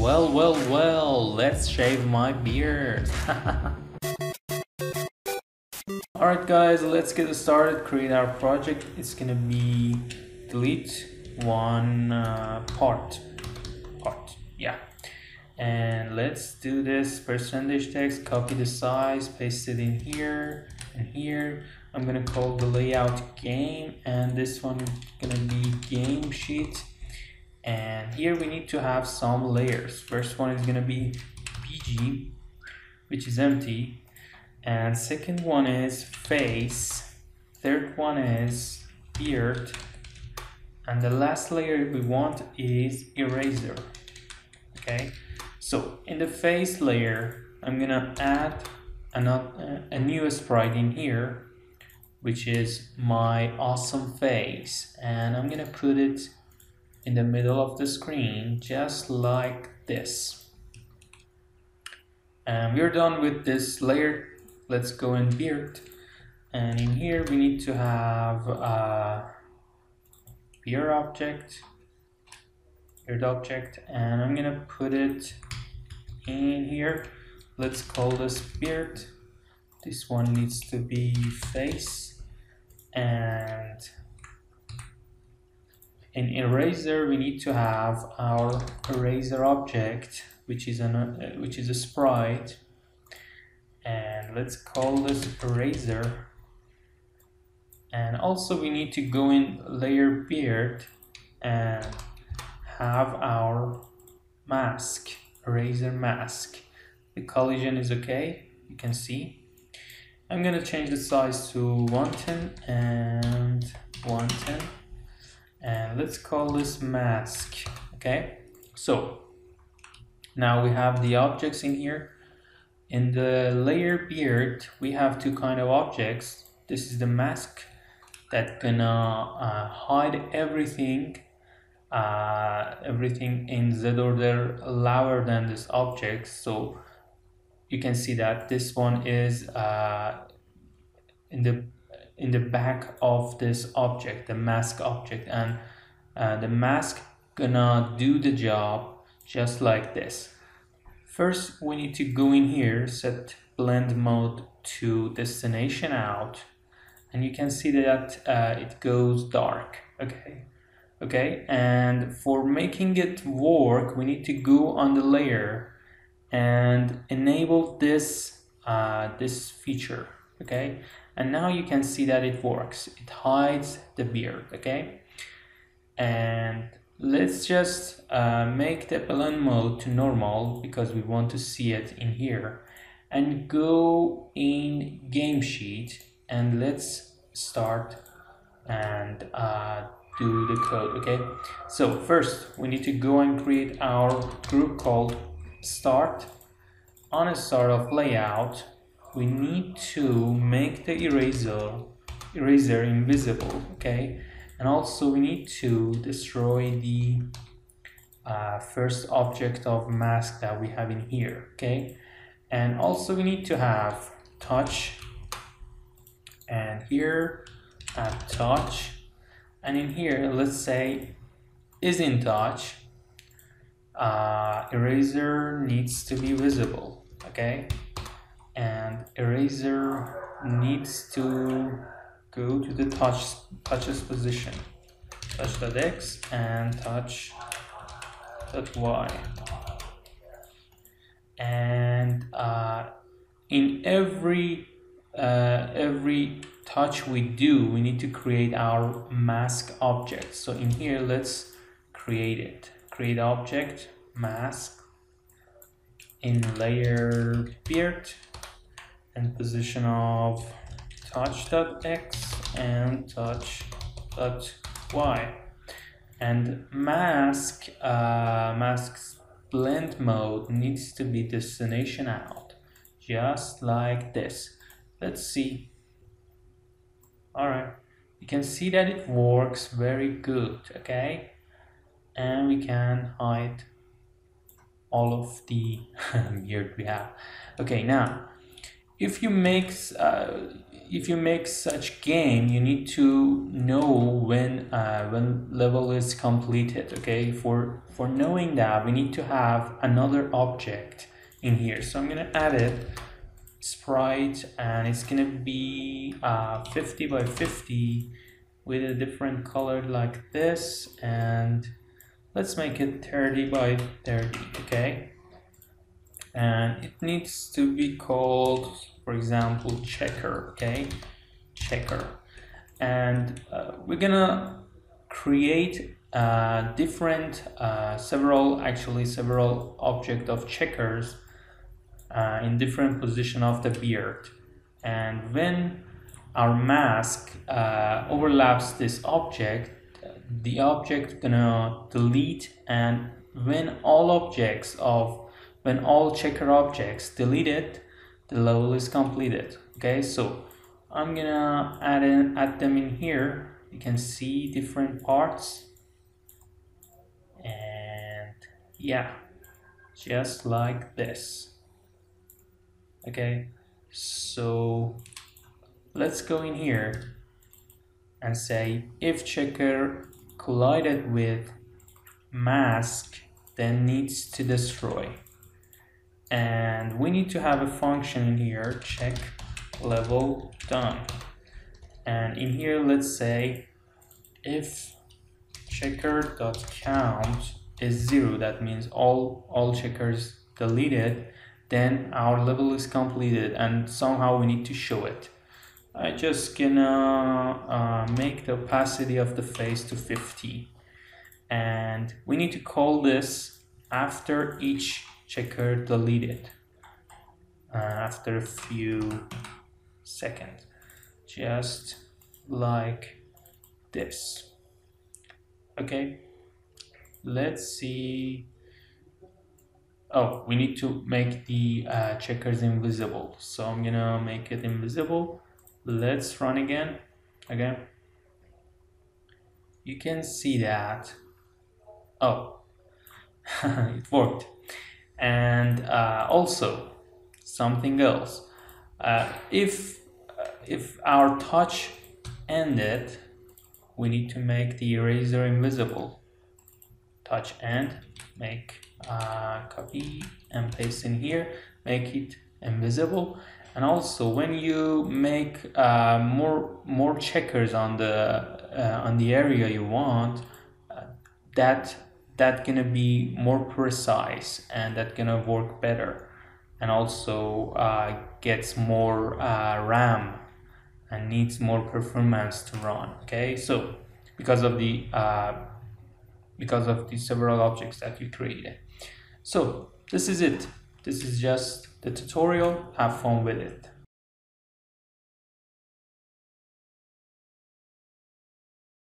Well, let's shave my beard. Alright guys, let's get started, create our project. It's gonna be delete one part, yeah. And let's do this percentage text, copy the size, paste it in here and here. I'm gonna call the layout game, and this one is gonna be game sheet. And here we need to have some layers. First one is gonna be PG, which is empty, and second one is face, third one is beard, and the last layer we want is eraser. Okay, so in the face layer I'm gonna add a new sprite in here, which is my awesome face, and I'm gonna put it in the middle of the screen just like this. And we're done with this layer. Let's go in beard, and in here we need to have a beard object, and I'm gonna put it in here. Let's call this beard. This one needs to be face, and in eraser we need to have our eraser object, which is a sprite, and let's call this eraser. And also we need to go in layer beard and have our mask, eraser mask. The collision is okay, you can see. I'm gonna change the size to 110 and 110. And let's call this mask. Okay, so now we have the objects in here. In the layer beard we have two kind of objects. This is the mask that gonna hide everything in Z order lower than this object, so you can see that this one is in the back of this object, the mask object, and the mask gonna do the job just like this. First we need to go in here, set blend mode to destination out, and you can see that it goes dark. Okay, and for making it work we need to go on the layer and enable this this feature. Okay, and now you can see that it works, it hides the beard. Okay, and let's just make the blend mode to normal because we want to see it in here, and go in game sheet and let's start and do the code. Okay, so first we need to go and create our group called start. On a start of layout we need to make the eraser invisible. Okay, and also we need to destroy the first object of mask that we have in here. Okay, and also we need to have touch, and here add touch, and in here let's say is in touch, eraser needs to be visible. Okay, and eraser needs to go to the touches position, touch.x and touch.y, and in every touch we do we need to create our mask object. So in here let's create object mask in layer beard and position of touch.x and touch.y, and mask's blend mode needs to be destination out just like this. Let's see. Alright, you can see that it works very good. Okay, and we can hide all of the beard we have. Okay, now if you make if you make such game, you need to know when level is completed. Okay, for knowing that, we need to have another object in here. So I'm gonna add it sprite, and it's gonna be 50 by 50 with a different color like this, and let's make it 30 by 30. Okay, and it needs to be called, for example, checker. Okay, checker. And we're gonna create different several object of checkers in different position of the beard, and when our mask overlaps this object, the object gonna delete, and when all checker objects deleted, the level is completed. Okay, so I'm gonna add them in here. You can see different parts, and yeah, just like this. Okay, so let's go in here and say if checker collided with mask, then needs to destroy. And we need to have a function in here, check level done. And in here, let's say if checker.count is 0, that means all checkers deleted, then our level is completed, and somehow we need to show it. I just gonna make the opacity of the face to 50, and we need to call this after each checker deleted, after a few seconds, just like this. Okay, let's see. Oh, we need to make the checkers invisible, so I'm gonna make it invisible. Let's run again. Okay, you can see that. Oh, it worked. And also something else, if our touch ended, we need to make the eraser invisible. Touch end, make copy and paste in here, make it invisible. And also when you make more checkers on the area you want, that's gonna be more precise, and that's gonna work better, and also gets more RAM and needs more performance to run. Okay, so because of the several objects that you created. So this is it. This is just the tutorial. Have fun with it.